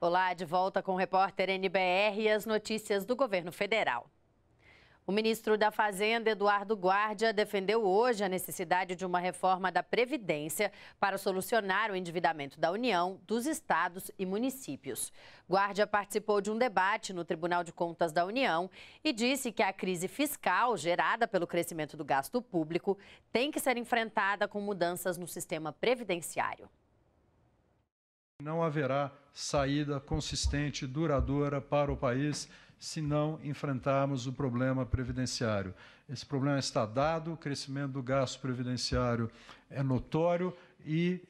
Olá, de volta com o repórter NBR e as notícias do governo federal. O ministro da Fazenda, Eduardo Guardia, defendeu hoje a necessidade de uma reforma da Previdência para solucionar o endividamento da União, dos estados e municípios. Guardia participou de um debate no Tribunal de Contas da União e disse que a crise fiscal gerada pelo crescimento do gasto público tem que ser enfrentada com mudanças no sistema previdenciário. Não haverá saída consistente, duradoura para o país se não enfrentarmos o problema previdenciário. Esse problema está dado, o crescimento do gasto previdenciário é notório e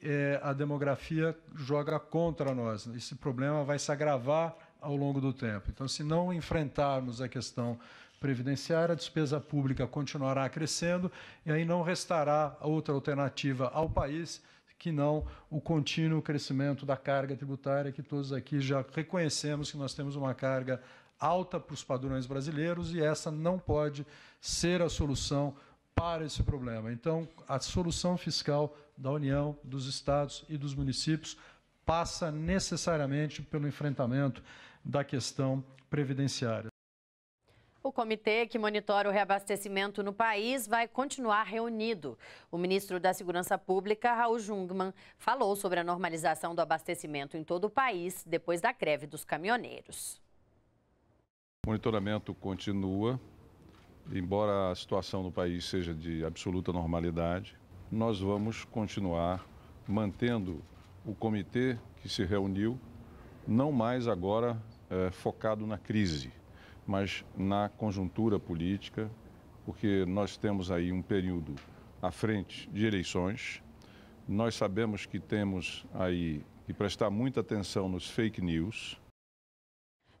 a demografia joga contra nós. Esse problema vai se agravar ao longo do tempo. Então, se não enfrentarmos a questão previdenciária, a despesa pública continuará crescendo e aí não restará outra alternativa ao país que não o contínuo crescimento da carga tributária, que todos aqui já reconhecemos que nós temos uma carga alta para os padrões brasileiros e essa não pode ser a solução para esse problema. Então, a solução fiscal da União, dos estados e dos municípios passa necessariamente pelo enfrentamento da questão previdenciária. O comitê que monitora o reabastecimento no país vai continuar reunido. O ministro da Segurança Pública, Raul Jungmann, falou sobre a normalização do abastecimento em todo o país depois da greve dos caminhoneiros. O monitoramento continua, embora a situação no país seja de absoluta normalidade, nós vamos continuar mantendo o comitê que se reuniu, não mais agora focado na crise, mas na conjuntura política, porque nós temos aí um período à frente de eleições. Nós sabemos que temos aí que prestar muita atenção nos fake news.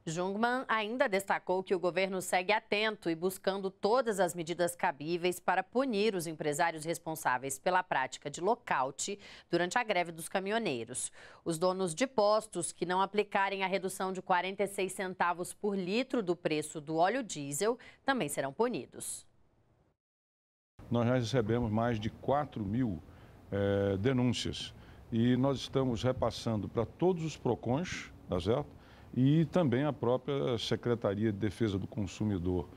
Jungmann ainda destacou que o governo segue atento e buscando todas as medidas cabíveis para punir os empresários responsáveis pela prática de lockout durante a greve dos caminhoneiros. Os donos de postos que não aplicarem a redução de 46 centavos por litro do preço do óleo diesel também serão punidos. Nós já recebemos mais de 4 mil denúncias e nós estamos repassando para todos os PROCONS, tá certo? E também a própria Secretaria de Defesa do Consumidor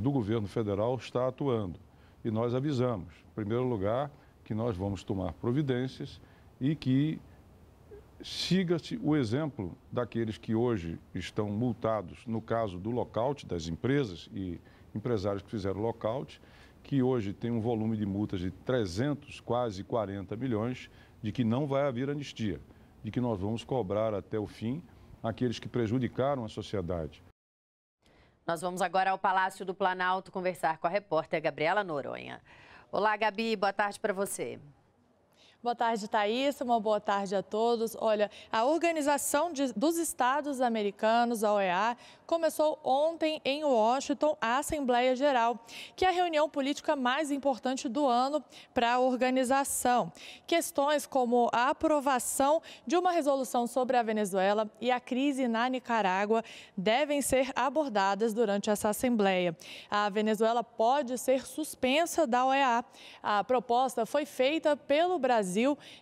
do Governo Federal está atuando. E nós avisamos, em primeiro lugar, que nós vamos tomar providências e que siga-se o exemplo daqueles que hoje estão multados, no caso do lockout das empresas e empresários que fizeram lockout, que hoje tem um volume de multas de 300, quase 40 milhões, de que não vai haver anistia, de que nós vamos cobrar até o fim aqueles que prejudicaram a sociedade. Nós vamos agora ao Palácio do Planalto conversar com a repórter Gabriela Noronha. Olá, Gabi, boa tarde para você. Boa tarde, Thaís. Uma boa tarde a todos. Olha, a Organização dos Estados Americanos, a OEA, começou ontem em Washington a Assembleia Geral, que é a reunião política mais importante do ano para a organização. Questões como a aprovação de uma resolução sobre a Venezuela e a crise na Nicarágua devem ser abordadas durante essa Assembleia. A Venezuela pode ser suspensa da OEA. A proposta foi feita pelo Brasil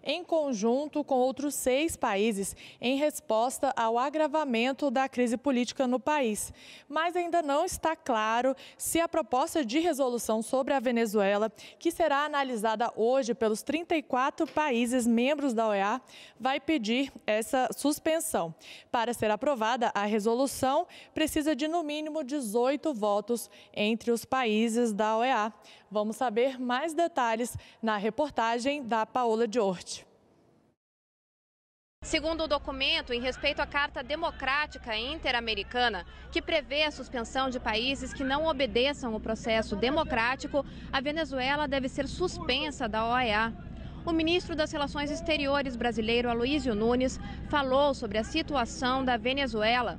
em conjunto com outros 6 países, em resposta ao agravamento da crise política no país. Mas ainda não está claro se a proposta de resolução sobre a Venezuela, que será analisada hoje pelos 34 países membros da OEA, vai pedir essa suspensão. Para ser aprovada, a resolução precisa de, no mínimo, 18 votos entre os países da OEA. Vamos saber mais detalhes na reportagem da Paola de Horti. Segundo o documento, em respeito à Carta Democrática Interamericana, que prevê a suspensão de países que não obedeçam o processo democrático, a Venezuela deve ser suspensa da OEA. O ministro das Relações Exteriores brasileiro, Aloysio Nunes, falou sobre a situação da Venezuela.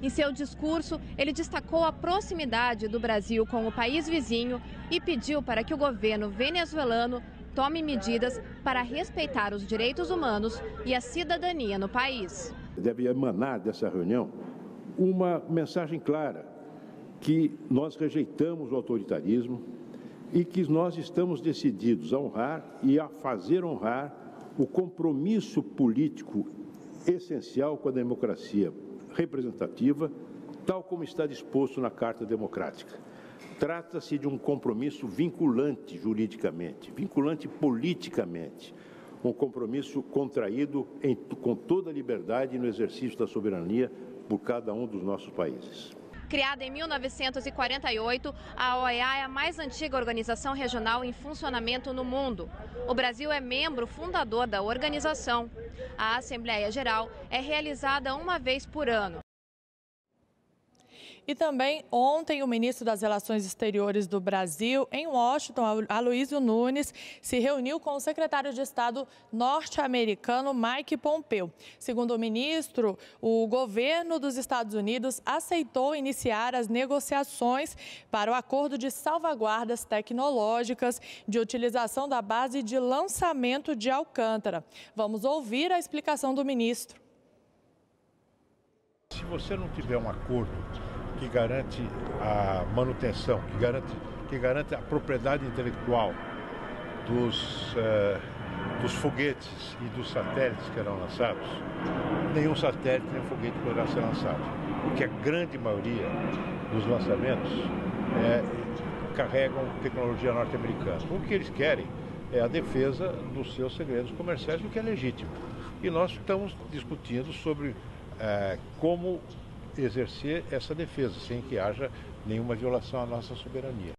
Em seu discurso, ele destacou a proximidade do Brasil com o país vizinho e pediu para que o governo venezuelano tome medidas para respeitar os direitos humanos e a cidadania no país. Deve emanar dessa reunião uma mensagem clara que nós rejeitamos o autoritarismo e que nós estamos decididos a honrar e a fazer honrar o compromisso político essencial com a democracia representativa, tal como está disposto na Carta Democrática. Trata-se de um compromisso vinculante juridicamente, vinculante politicamente, um compromisso contraído com toda a liberdade no exercício da soberania por cada um dos nossos países. Criada em 1948, a OEA é a mais antiga organização regional em funcionamento no mundo. O Brasil é membro fundador da organização. A Assembleia Geral é realizada uma vez por ano. E também ontem o ministro das Relações Exteriores do Brasil, em Washington, Aloysio Nunes, se reuniu com o secretário de Estado norte-americano Mike Pompeo. Segundo o ministro, o governo dos Estados Unidos aceitou iniciar as negociações para o acordo de salvaguardas tecnológicas de utilização da base de lançamento de Alcântara. Vamos ouvir a explicação do ministro. Se você não tiver um acordo que garante a manutenção, que garante a propriedade intelectual dos foguetes e dos satélites que eram lançados, nenhum satélite, nenhum foguete poderá ser lançado, porque a grande maioria dos lançamentos carregam tecnologia norte-americana. O que eles querem é a defesa dos seus segredos comerciais, o que é legítimo. E nós estamos discutindo sobre como exercer essa defesa, sem que haja nenhuma violação à nossa soberania.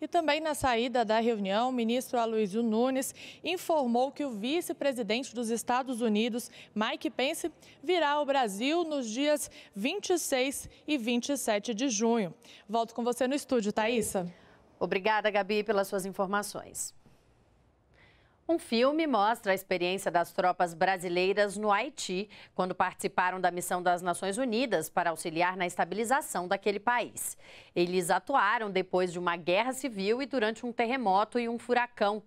E também na saída da reunião, o ministro Aloysio Nunes informou que o vice-presidente dos Estados Unidos, Mike Pence, virá ao Brasil nos dias 26 e 27 de junho. Volto com você no estúdio, Thaísa. Obrigada, Gabi, pelas suas informações. Um filme mostra a experiência das tropas brasileiras no Haiti, quando participaram da missão das Nações Unidas para auxiliar na estabilização daquele país. Eles atuaram depois de uma guerra civil e durante um terremoto e um furacão.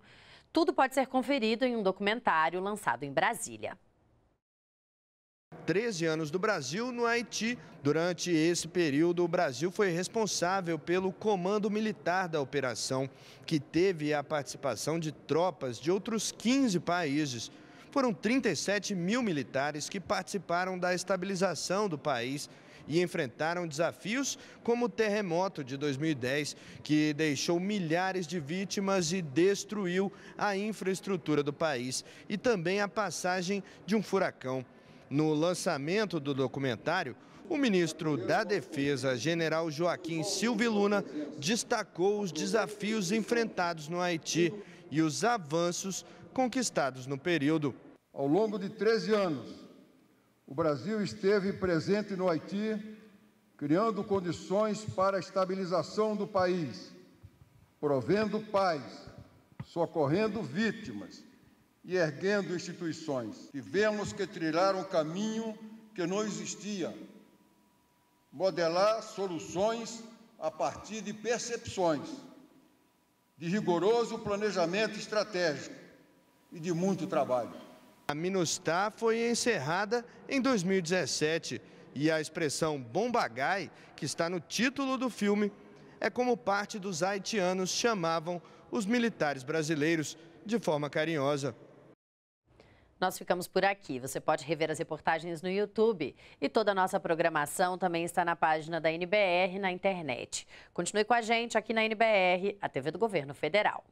Tudo pode ser conferido em um documentário lançado em Brasília. 13 anos do Brasil no Haiti. Durante esse período, o Brasil foi responsável pelo comando militar da operação, que teve a participação de tropas de outros 15 países. Foram 37 mil militares que participaram da estabilização do país e enfrentaram desafios como o terremoto de 2010, que deixou milhares de vítimas e destruiu a infraestrutura do país, e também a passagem de um furacão. No lançamento do documentário, o ministro da Defesa, general Joaquim Silvio Luna, destacou os desafios enfrentados no Haiti e os avanços conquistados no período. Ao longo de 13 anos, o Brasil esteve presente no Haiti, criando condições para a estabilização do país, provendo paz, socorrendo vítimas e erguendo instituições. Tivemos que trilhar um caminho que não existia, modelar soluções a partir de percepções, de rigoroso planejamento estratégico e de muito trabalho. A Minustah foi encerrada em 2017 e a expressão bombagai, que está no título do filme, é como parte dos haitianos chamavam os militares brasileiros, de forma carinhosa. Nós ficamos por aqui. Você pode rever as reportagens no YouTube. E toda a nossa programação também está na página da NBR na internet. Continue com a gente aqui na NBR, a TV do Governo Federal.